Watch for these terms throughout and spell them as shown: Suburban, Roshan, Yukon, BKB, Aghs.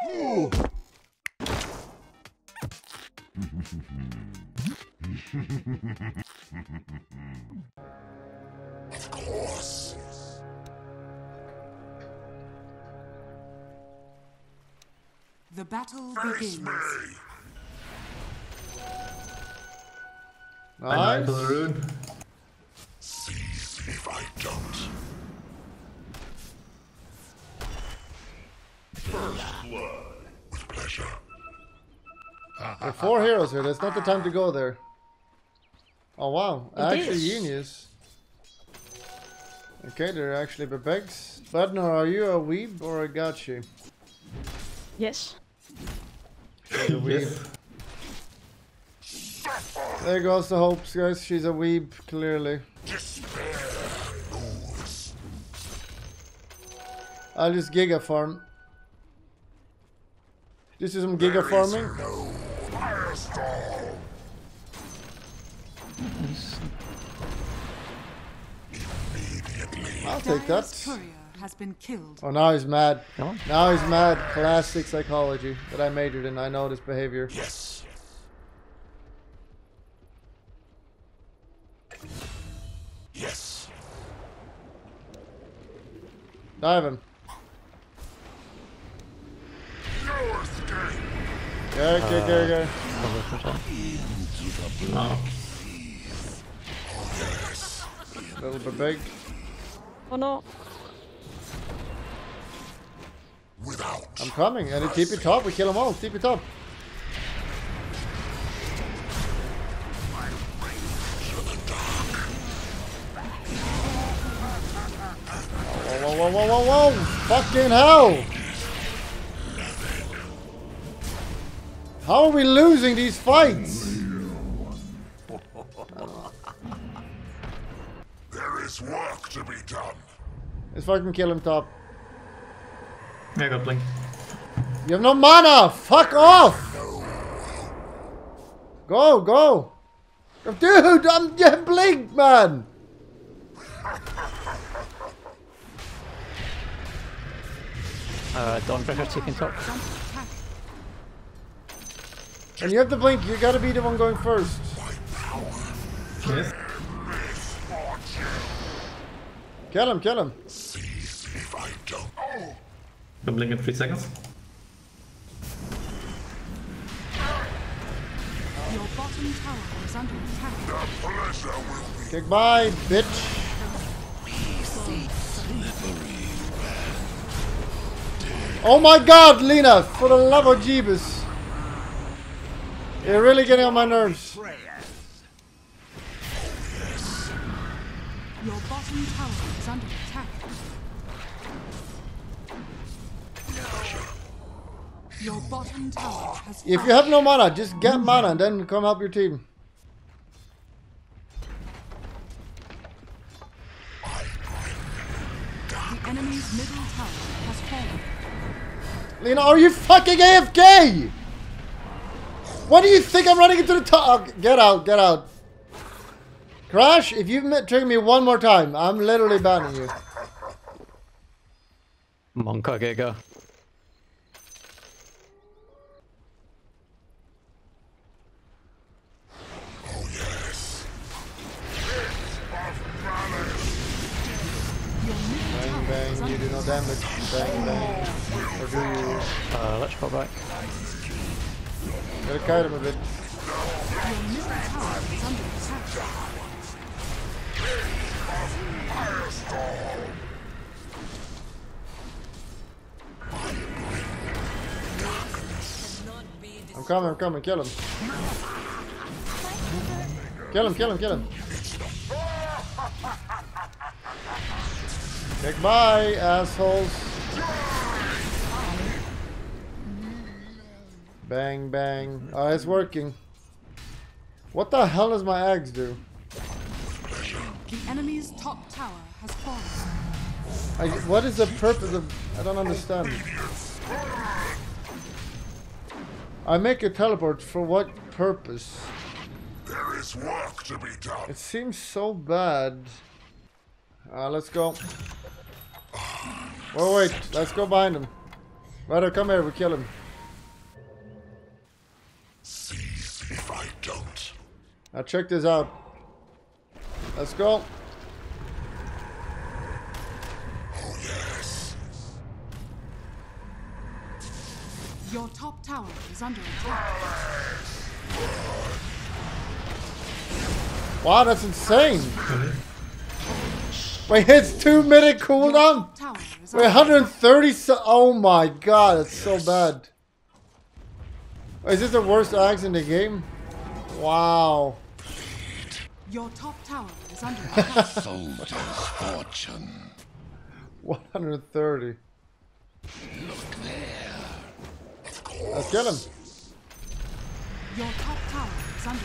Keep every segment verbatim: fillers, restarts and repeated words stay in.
Of course. The battle begins. Nice. Balloon. Seize if I don't. First blood. With pleasure. There are four heroes here. That's not the time to go there. Oh wow! It actually, is. Genius. Okay, there are actually Bebegs. Badnor, are you a weeb or a gachi? Yes. She's a weeb. Yes. There goes the hopes, guys. She's a weeb, clearly. I'll use Giga Farm. This is some Giga Farming. No I'll take that. Has been killed. Oh, now he's mad. No? Now he's mad. Classic psychology that I majored in. I know this behavior. Yes. Yes. Dive him. No escape. Go, go, go, go. Oh, yes. A little bit big. Oh no. Without I'm coming, and keep it top, we kill them all, keep it top. Whoa, whoa, whoa, whoa, whoa, whoa! Fucking hell! How are we losing these fights? There is work to be done. Let's fucking kill him top. I got blink. You have no mana! Fuck off! No. Go, go! Dude, I'm getting blinked, man! Uh, don't pressure chicken top. And you have to blink, you gotta be the one going first. Yes. Kill him, kill him. Cease if I don't. Oh. Can blink in three seconds. Your bottom tower is under attack. The pleasure will be. Goodbye, bitch. Oh my god, Lina, for the love of Jeebus. You're really getting on my nerves. Your bottom tower is under attack. Your bottom tower has if you have no mana, just get mana and then come help your team. The enemy's middle tower has fallen. Lina, are you fucking A F K? What do you think I'm running into the top? Oh, get out, get out. Crash, if you trick me one more time, I'm literally banning you. Monka Giga. You do no damage. Bang, bang. Or do you? Uh, let's go back. Gotta kite him a bit. I'm coming, I'm coming. Kill him. Kill him, kill him, kill him. Goodbye, assholes. Bang, bang. Oh, it's working. What the hell does my Aghs do? The enemy's top tower has fallen. I, what is the purpose of... I don't understand. I make a teleport for what purpose? There is work to be done. It seems so bad. Uh, let's go. Oh wait, let's go behind him. Righto, come here, we kill him. Cease if I don't. Now check this out. Let's go. Oh yes. Your top tower is under attack. Wow, that's insane. Wait, it's two minute cooldown? Wait, one hundred thirty so oh my god, that's so bad. Is this the worst Aghs in the game? Wow. Your top tower is under attack. Soldier's fortune. one hundred thirty. Look there. Of course. Let's get him. Your top tower is under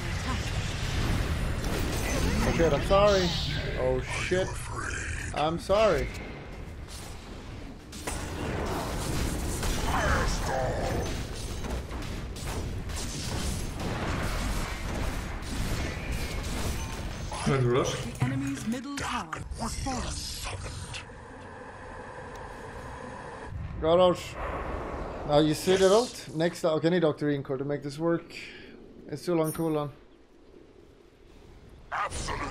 attack. Okay, I'm sorry. Oh shit. I'm sorry. The enemy's middle tower has fallen. Got out. Now you see the ult? Next, okay, I need Doctor Encore to make this work. It's too long cooldown. Absolutely.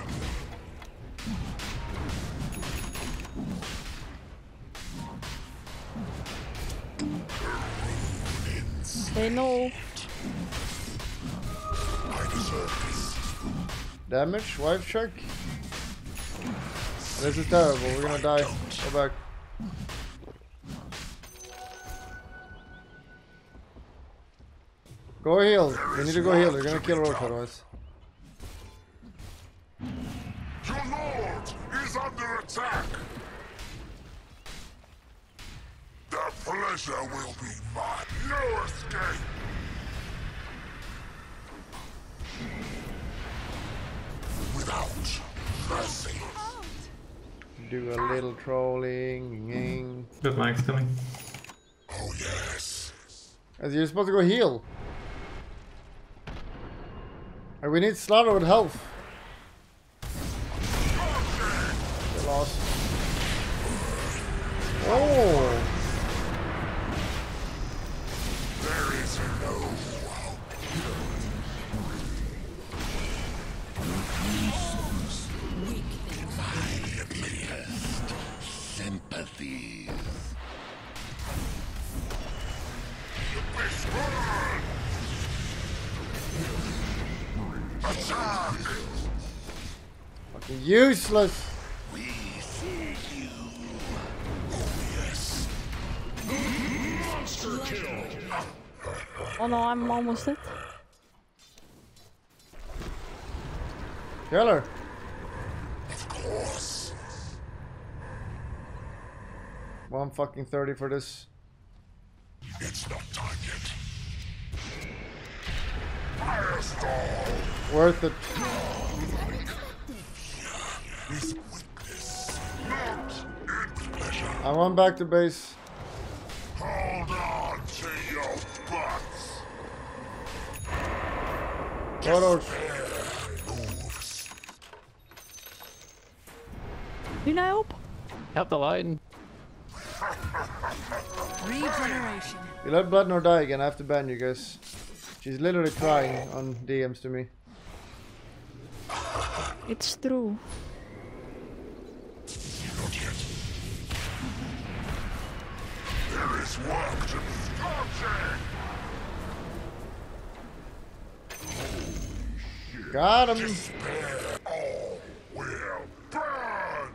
They know. I deserve this. Damage, wife check. This is terrible, we're gonna die. Go back. Go heal. We need to go heal, we're gonna kill Roach otherwise. Your lord is under attack. The pleasure will be mine. No escape. Do a little trolling. Good mic's coming. Oh yes. As you're supposed to go heal. And we need Slaughter with health. They lost. Oh. There is no hope. Immediately. Sympathies. Fucking useless. We see you. Oh, yes. Monster kill. Oh no, I'm almost dead. Kill her. Of course. One fucking thirty for this. It's not time yet. Firestorm. Worth it. His weakness. Not its pleasure. I want back to base. Hold on to your butts. What moves. You know, help. Help the line. Regeneration. You let Blood Nor die again. I have to ban you guys. She's literally crying on D Ms to me. It's true. Not yet. There is work to be started. Got him. Despair all will burn.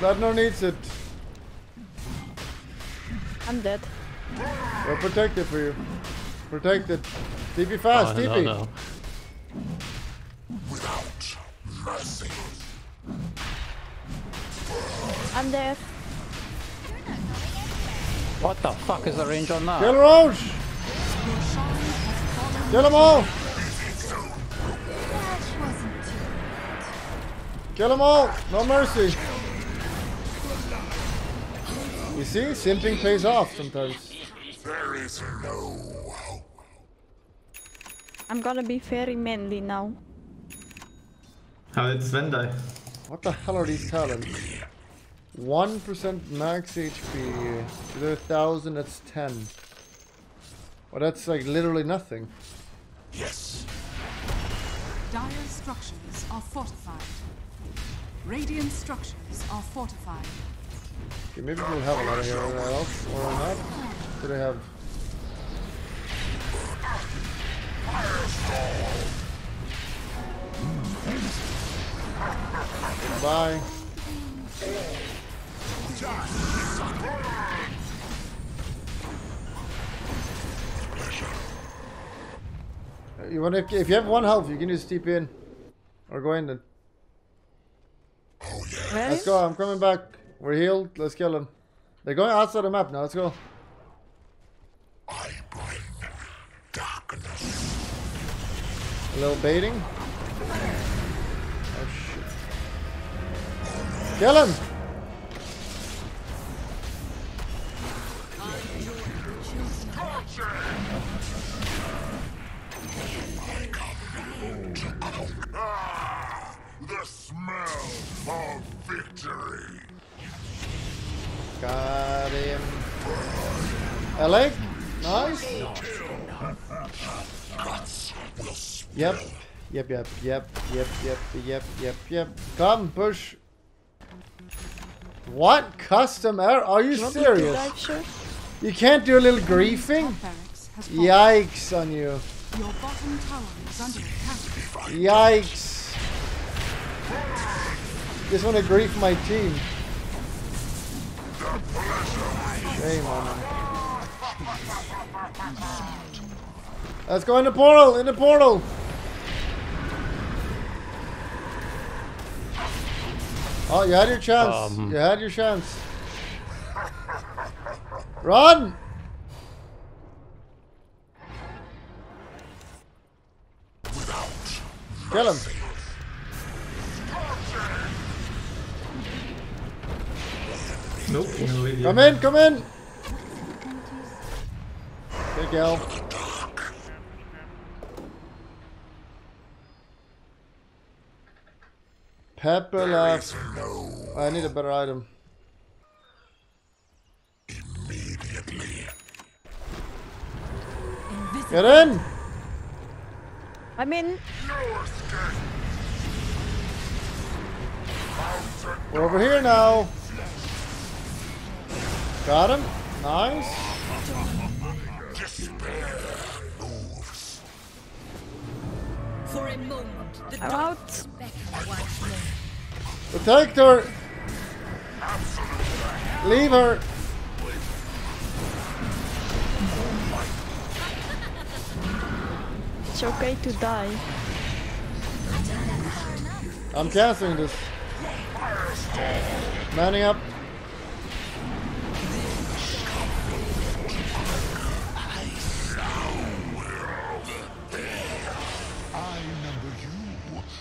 Blood Nor needs it. I'm dead. We're protected for you. Protected. T P fast, oh, no, T P. No, no. Without mercy. I'm dead. What the fuck is the range on that? Kill Roach! Kill them all! Kill them all! No mercy! You see, simping pays off sometimes. There is no hope. I'm gonna be very manly now. How did Sven die? What the hell are these talents? one percent max H P. To the thousand, that's ten. Well, that's like literally nothing. Yes. Dire structures are fortified. Radiant structures are fortified. Okay, maybe we'll have a lot of here else, or not. Could I have? Bye. You want to, if you have one health, you can just steep in, or go in then. Oh, yeah. Really? Let's go. I'm coming back. We're healed. Let's kill him. They're going outside the map now. Let's go. I bring darkness. A little baiting. Oh shit! Kill him. I come to conquer. The smell of victory. Got him. L A? Nice. Yep. Yep, yep, yep, yep, yep, yep, yep, yep. Come, push. What? Custom error? Are you serious? You can't do a little griefing? Yikes on you. Yikes. Just want to grief my team. Shame on him. Let's go in the portal! In the portal! Oh, you had your chance. Um. You had your chance. Run! Kill him. Nope. Come in, come in! Big L. Pepper left. No, I need a better item. Immediately. Get in! I'm in. We're over here now. Got him. Nice. For a moment, the out. Protect her. Leave her. It's okay to die. I'm canceling this. Manning up.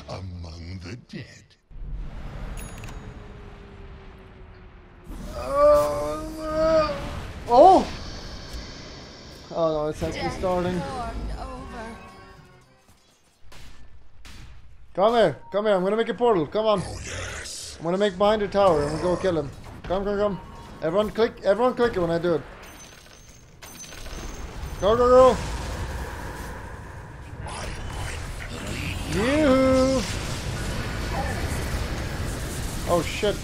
Among the dead. Oh, no. Oh! Oh no, it's actually starting. Come here, come here. I'm gonna make a portal. Come on. Oh, yes. I'm gonna make behind the tower and we'll go kill him. Come, come, come. Everyone click. Everyone click it when I do it. Go, go, go. You. Oh shit.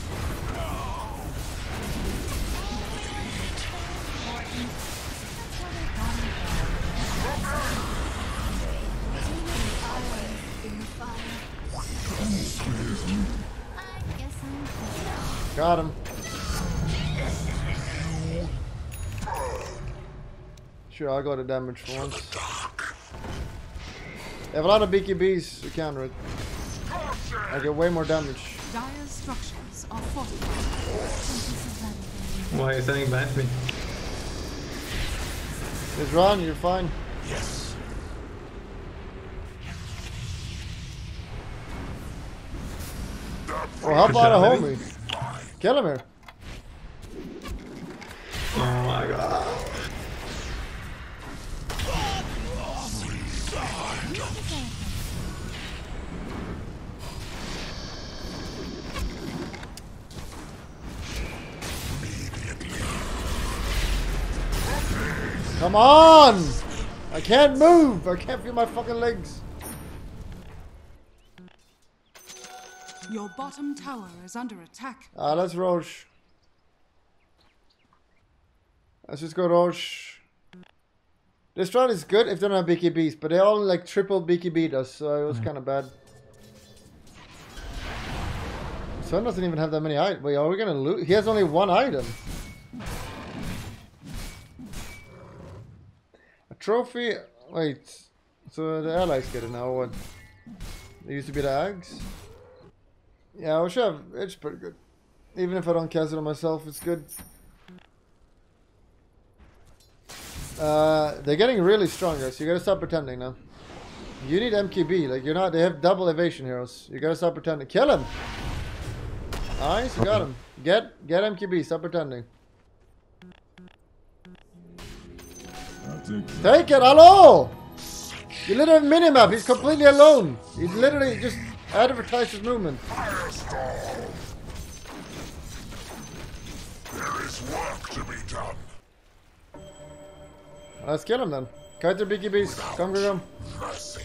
Got him. Sure, I got the damage once. They have a lot of beaky bees to counter it. I get way more damage. Dire structures are fortified. Why are you standing behind me? It's Ron, you're fine. Yes. Well, how about a homie? Kill him here. Oh my god. Come on! I can't move! I can't feel my fucking legs! Your bottom tower is under attack. Ah, let's rush. Let's just go rush. This round is good if they don't have B K Bs, but they all like triple B K B'd us, so it was kind of bad. Sun doesn't even have that many items. Wait, are we gonna loot? He has only one item. A trophy. Wait. So the allies get it now. What? It used to be the Aghs. Yeah, we should have. It's pretty good. Even if I don't cast it on myself, it's good. Uh, they're getting really strong, guys. You gotta stop pretending now. You need M K B. Like you're not. They have double evasion heroes. You gotta stop pretending. Kill him. Nice, you got him. Get, get M Q B, stop pretending. Take it, hello! You literally have minimap, he's completely alone. He literally just advertised his movement. Firestorm. There is work to be done. Let's kill him then. Kite their B K Bs, come, come, come.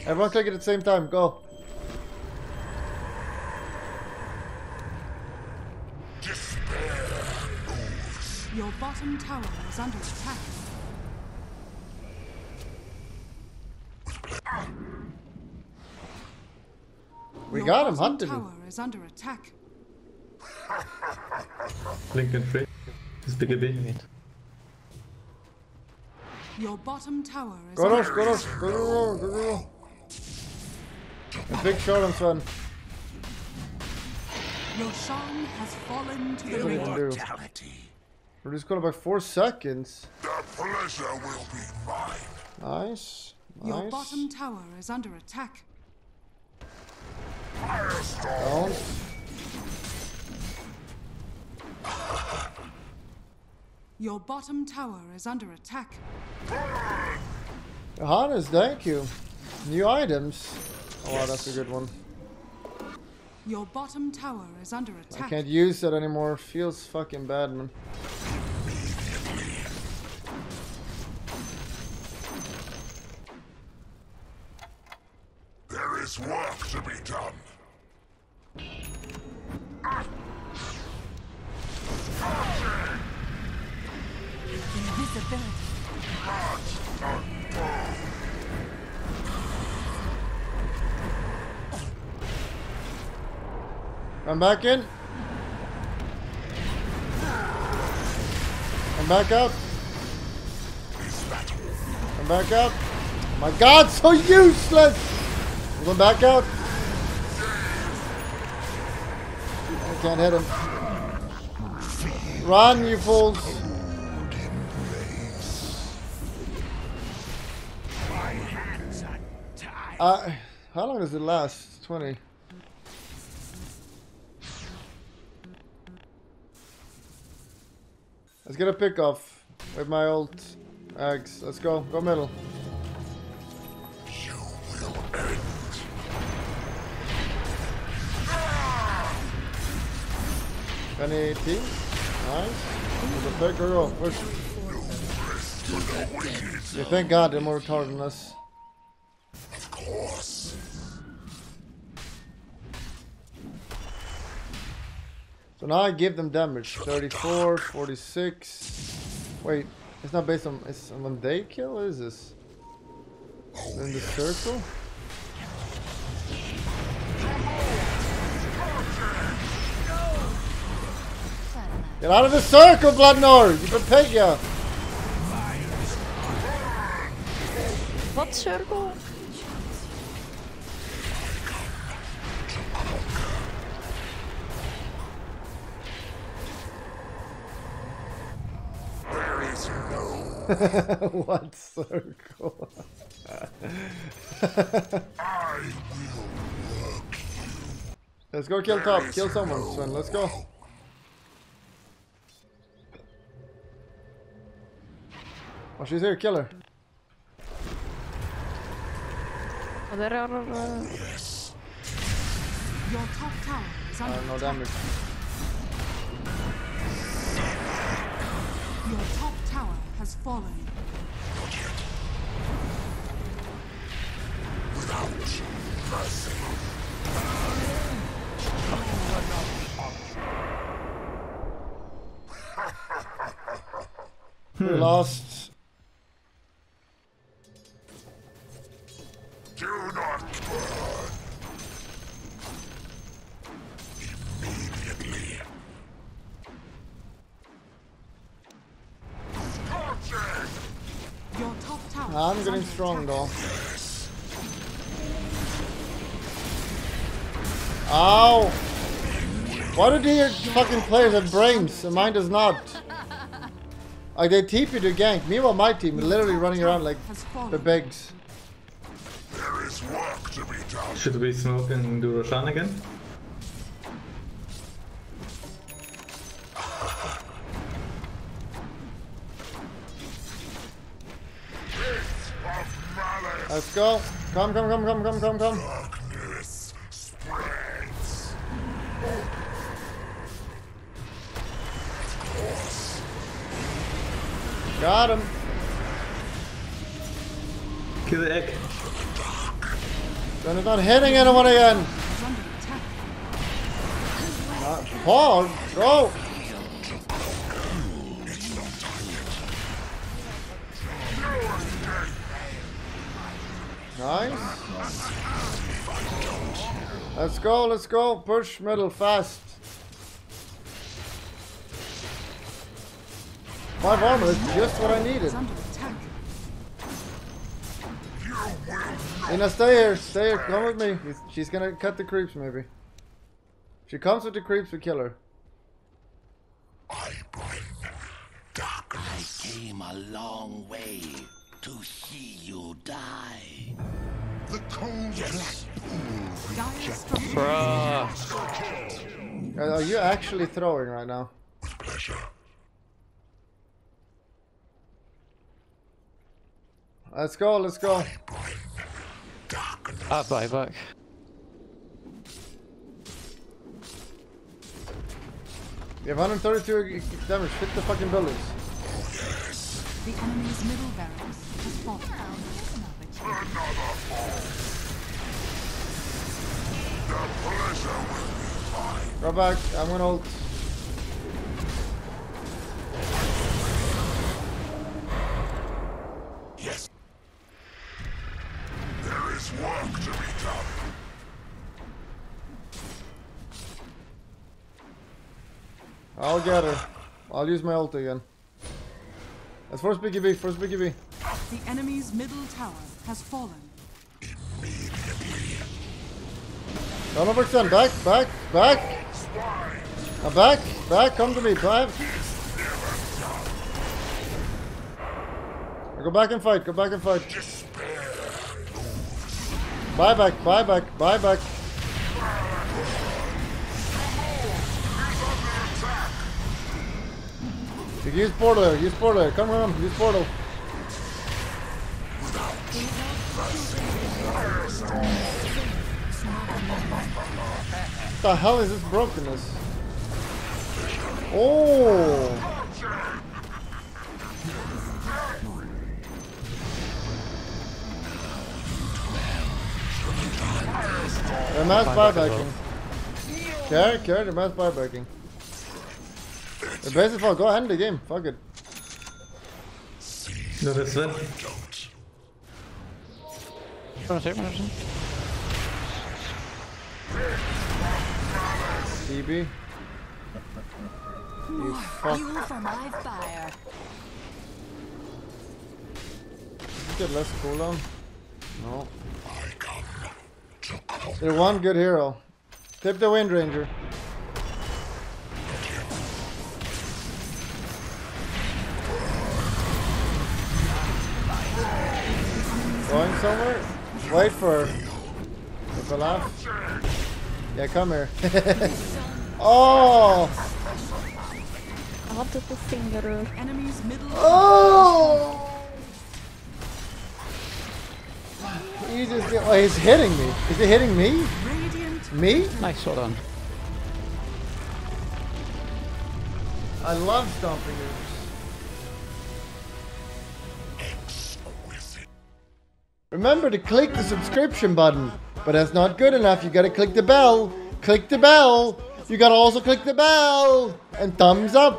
Everyone click it at the same time, go. Your bottom tower is under attack. We Your got him hunted. Tower is under attack. Blink and free. Just pick a big hit. Your bottom tower is go under attack. Go rush, go rush, go rush, go rush. Big shot on Sven. Roshan has fallen to the mortality. We're just going about four seconds. The pleasure will be mine. Nice. Nice. Your bottom tower is under attack. Firestorm. Don't. Your bottom tower is under attack. Johannes, thank you. New items. Oh, yes. Wow, that's a good one. Your bottom tower is under attack. I can't use that anymore. Feels fucking bad, man. There's work to be done. Ah. Ah. Invisibility. Ah. Ah. Ah. Come back in. Come back up. Come back up. Oh my God, so useless! Going back out. I can't hit him. Run, you fools. Uh, how long does it last? twenty. Let's get a pick off with my old Aghs. Let's go. Go middle. one eighty. Nice. The girl. Push. Yeah, thank God they're more retarded than us. Of course. So now I give them damage. thirty-four, forty-six. Wait, it's not based on it's on when they kill? What is this? In the circle? Get out of the circle, Bloodnor! You can take ya! What circle? There is no... What circle? I will work you. Let's go kill top. Kill someone, no Sven. Let's go. Oh, she's here, kill her. Oh, yes. Your top tower is under attack. No damage. Your top tower has fallen. Your We lost. Do not burn. Immediately. Your top tower. I'm getting strong though. Yes. Ow! Why do they fucking players have brains? And mine does not. Like they T P to gank. Meanwhile, my team is literally running around like the begs. There is work to be done. Should we smoke and do Roshan again? Let's go. Come, come, come, come, come, come, come. Darkness spreads. Got him. Kill the egg. Then it's not hitting anyone again. Not Paul, go. Nice. Let's go, let's go. Push middle fast. Five armor is just what I needed. Ina, stay here, stay here, come with me. She's gonna cut the creeps, maybe. If she comes with the creeps, we kill her. I bring darkness. I came a long way to see you die. The cold yes. Bruh. Are you actually throwing right now? With pleasure. Let's go, let's go. I'll buy back. You have one hundred thirty-two damage, hit the fucking buildings. Oh, yes. The enemy's middle barracks has fallen. Another fall. The pleasure will be mine. Go back, I'm gonna ult. Yes. Work to be done. I'll get her. I'll use my ult again. That's first B K B, first B K B. The enemy's middle tower has fallen. Immediately. Don't overextend. Back, back, back. Now back, back, come to me. Back. Now go back and fight, go back and fight. Buy back, buy back, buy back. Use portal, use portal, come on, use portal. What the hell is this brokenness? Oh! The mass buybacking. Care, care, the mass buybacking. The basic fall, go ahead in the game, fuck it. No, that's it. T B. You fuck. Fuel for my fire. Did you get less cooldown? No. They're one good hero. Tip the Wind Ranger. Going somewhere? Wait for her. If I laugh. Yeah, come here. Oh! I have to put finger. Oh! He just, oh, he's hitting me. Is he hitting me? Radiant. Me? Nice, hold on. I love stomping it. Remember to click the subscription button, but that's not good enough. You gotta click the bell. Click the bell. You gotta also click the bell and thumbs up.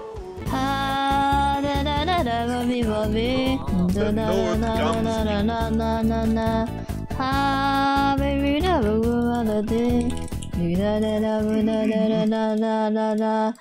The